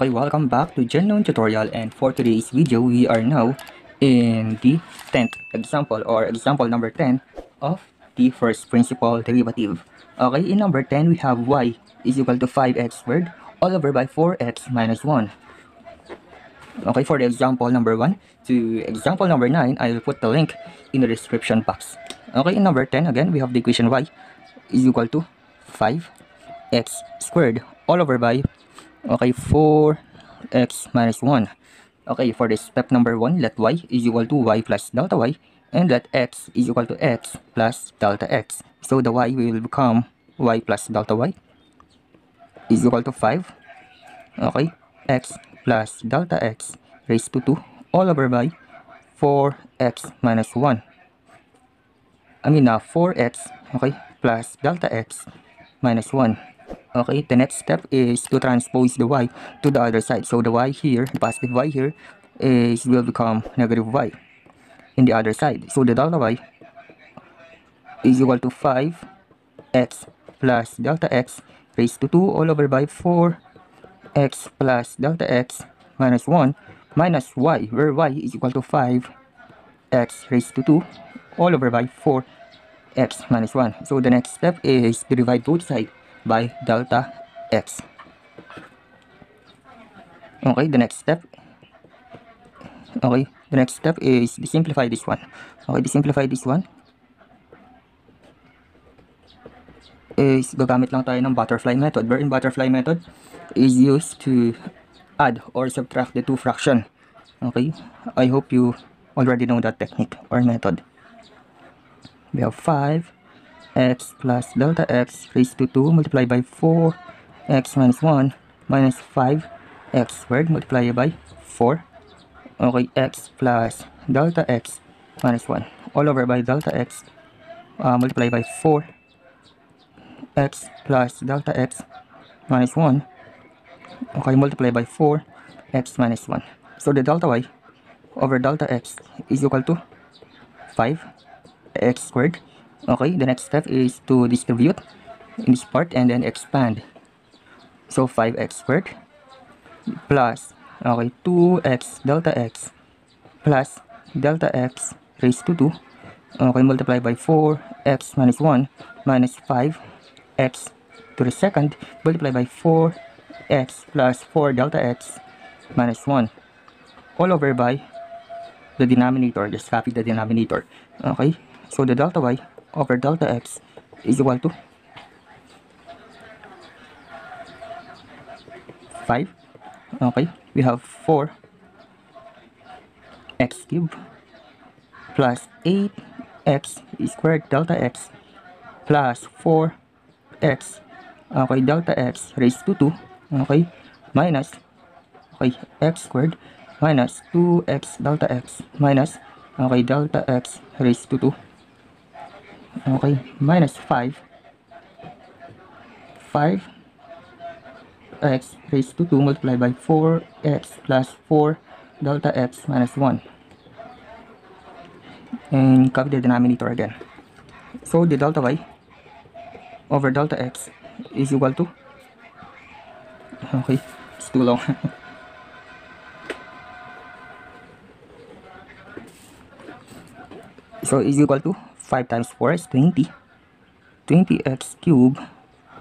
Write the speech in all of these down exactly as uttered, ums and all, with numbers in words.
Okay, welcome back to Genknown Tutorial, and for today's video, we are now in the tenth example or example number ten of the first principal derivative. Okay, in number ten, we have y is equal to five x squared all over by four x minus one. Okay, for the example number one to example number nine, I will put the link in the description box. Okay, in number ten, again, we have the equation y is equal to five x squared all over by okay four x minus one. Okay, for the step number one, let y is equal to y plus delta y, and let x is equal to x plus delta x. So the y will become y plus delta y is equal to five, okay, x plus delta x raised to two all over by four x minus one. I mean, uh, four x, okay, plus delta x minus one. Okay, the next step is to transpose the y to the other side. So the y here, the positive y here, is will become negative y in the other side. So the delta y is equal to five x plus delta x raised to two all over by four x plus delta x minus one minus y, where y is equal to five x raised to two all over by four x minus one. So the next step is to divide both sides by delta x. Okay, the next step okay the next step is to simplify this one. Okay, to simplify this one is gagamit lang tayo ng butterfly method, wherein butterfly method is used to add or subtract the two fraction. Okay, I hope you already know that technique or method. We have five x plus delta x raised to two multiplied by four x minus one minus five x squared multiplied by four, okay, x plus delta x minus one all over by delta x uh, multiplied by four x plus delta x minus one, okay, multiplied by four x minus one. So the delta y over delta x is equal to five x squared. Okay, the next step is to distribute in this part and then expand. So five x squared plus, okay, two x delta x plus delta x raised to two, okay, multiplied by four x minus one minus five x to the second multiplied by four x plus four delta x minus one all over by the denominator. Just copy the denominator. Okay, so the delta y over delta x is equal to five. Okay, we have four x cubed plus eight x squared delta x plus four x, okay, delta x raised to two, okay, minus, okay, x squared minus two x delta x minus, okay, delta x raised to two, okay, minus five x raised to two multiplied by four x plus four delta x minus one, and copy the denominator again. So the delta y over delta x is equal to, okay, it's too long. So is equal to five times four is twenty. twenty x cubed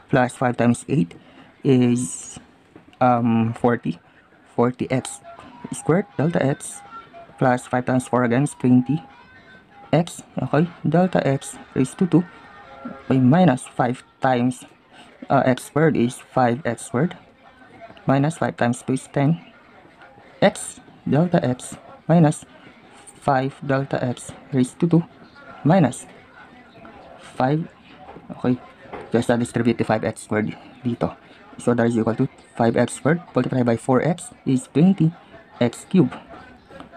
plus five times eight is um, forty. forty x squared delta x plus five times four again is twenty x. Okay, delta x raised to two. Okay, minus five times uh, x squared is five x squared. Minus five times two is ten x delta x minus five delta x raised to two. Minus five, okay, just uh, distribute the five x squared dito. So that is equal to five x squared multiplied by four x is twenty x cubed,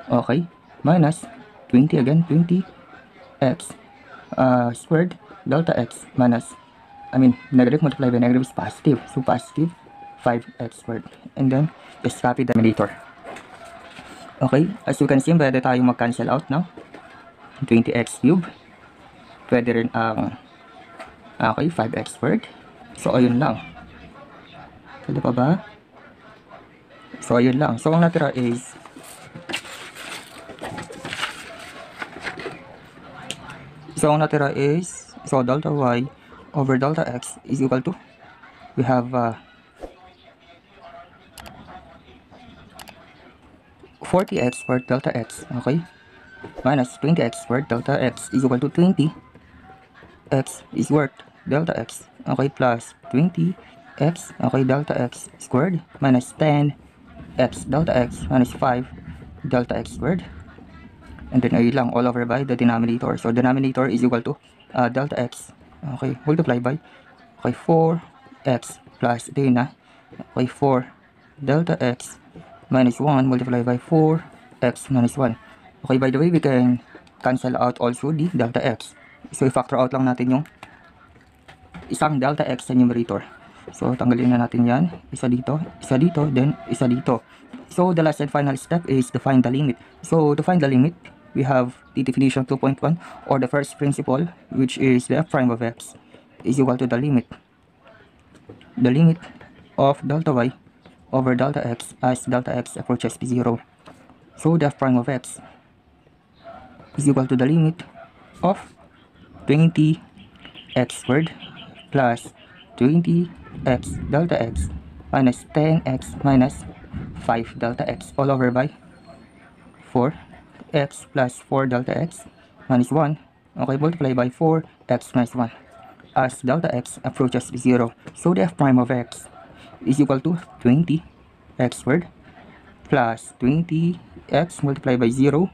okay, minus twenty again, twenty x uh, squared delta x minus, I mean, negative multiplied by negative is positive, so positive five x squared, and then just copy the denominator. Okay, as you can see, pwede tayo mag-cancel out now. twenty x cube, pwede rin ang um, okay, five x squared. So ayun lang, pwede pa ba? So ayun lang. So ang natira is So ang natira is so delta y over delta x is equal to, we have uh, forty x squared delta x, okay, minus twenty x squared delta x is equal to twenty x is squared delta x, okay, plus twenty x, okay, delta x squared minus ten x delta x minus five delta x squared, and then ayun lang, all over by the denominator. So denominator is equal to uh, delta x, okay, multiplied by, okay, four x plus din na, okay, four delta x minus one multiplied by four x minus one. Okay, by the way, we can cancel out also the delta x. So, i-factor out lang natin yung isang delta x sa numerator. So, tanggalin na natin yan. Isa dito, isa dito, then isa dito. So, the last and final step is to find the limit. So, to find the limit, we have the definition two point one or the first principle, which is the f prime of x is equal to the limit. The limit of delta y over delta x as delta x approaches zero. So, the f prime of x is equal to the limit of twenty x squared plus twenty x delta x minus ten x minus five delta x all over by four x plus four delta x minus one, okay, multiplied by four x minus one as delta x approaches zero. So, the f prime of x is equal to twenty x squared plus twenty x multiplied by zero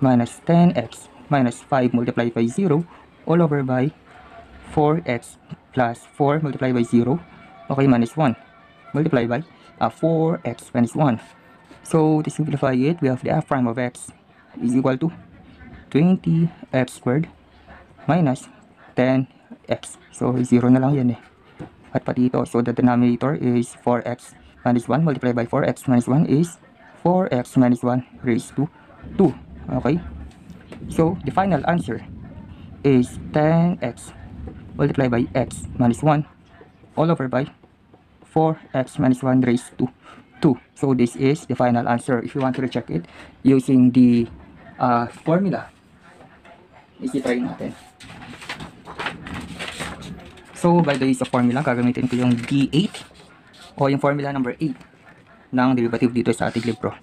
minus ten x minus five multiplied by zero all over by four x plus four multiplied by zero, okay, minus one multiplied by uh, four x minus one. So to simplify it, we have the f prime of x is equal to twenty x squared minus ten x, so zero na lang yan eh, at pati ito. So the denominator is four x minus one multiplied by four x minus one is four x minus one raised to two, okay. So, the final answer is ten x multiplied by x minus one all over by four x minus one raised to two. So, this is the final answer. If you want to recheck it using the uh, formula, isi-try natin. So, by the use of formula, gagamitin ko yung D eight o yung formula number eight ng derivative dito sa ating libro.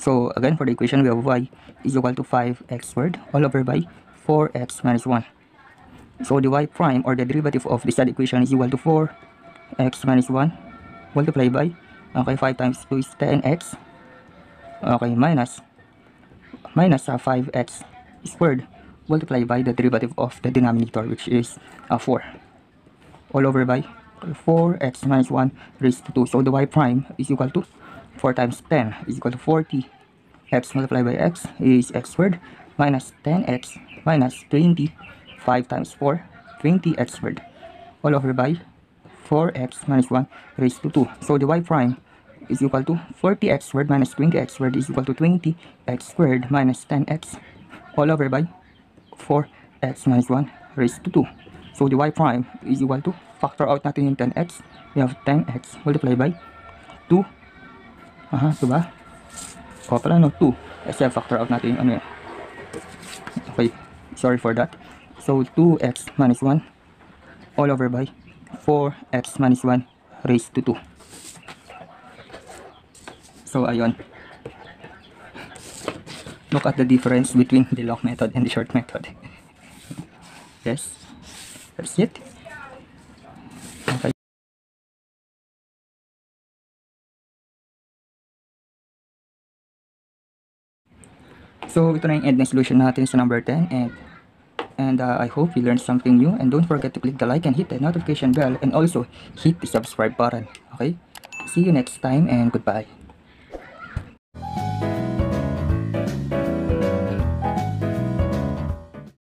So, again, for the equation, we have y is equal to five x squared all over by four x minus one. So, the y prime or the derivative of this equation is equal to four x minus one multiplied by, okay, five times two is ten x, okay, minus, minus uh, five x squared multiplied by the derivative of the denominator, which is uh, four, all over by four x minus one raised to two. So, the y prime is equal to four times ten is equal to forty. X multiplied by x is x squared minus ten x minus twenty. five times four, twenty x squared all over by four x minus one raised to two. So the y prime is equal to forty x squared minus twenty x squared is equal to twenty x squared minus ten x all over by four x minus one raised to two. So the y prime is equal to, factor out natin yung ten x, we have ten x multiplied by two. Aha, diba? O pala no, two. Kasi factor out natin yung ano yan. Okay, sorry for that. So, two x minus one all over by four x minus one raised to two. So, ayun. Look at the difference between the long method and the short method. Yes, that's it. Okay. So, ito na yung end na solution natin sa number ten. And, and uh, I hope you learned something new. And don't forget to click the like and hit the notification bell. And also, hit the subscribe button. Okay? See you next time and goodbye.